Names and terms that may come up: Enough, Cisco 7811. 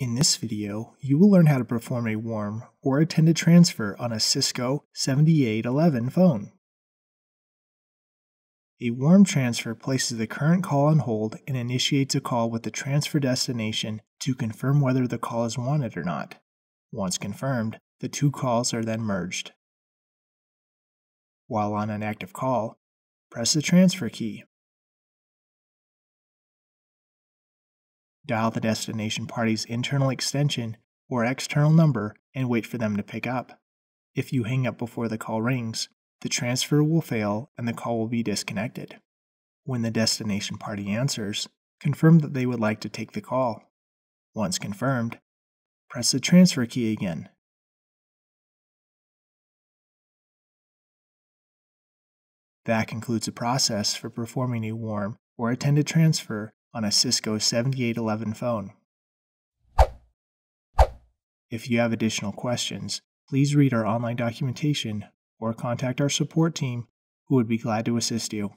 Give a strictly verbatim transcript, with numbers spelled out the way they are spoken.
In this video, you will learn how to perform a warm or attended transfer on a Cisco seventy-eight eleven phone. A warm transfer places the current call on hold and initiates a call with the transfer destination to confirm whether the call is wanted or not. Once confirmed, the two calls are then merged. While on an active call, press the transfer key. Dial the destination party's internal extension or external number and wait for them to pick up. If you hang up before the call rings, the transfer will fail and the call will be disconnected. When the destination party answers, confirm that they would like to take the call. Once confirmed, press the transfer key again. That concludes the process for performing a warm or attended transfer on a Cisco seventy-eight eleven phone. If you have additional questions, please read our online documentation or contact our support team, who would be glad to assist you.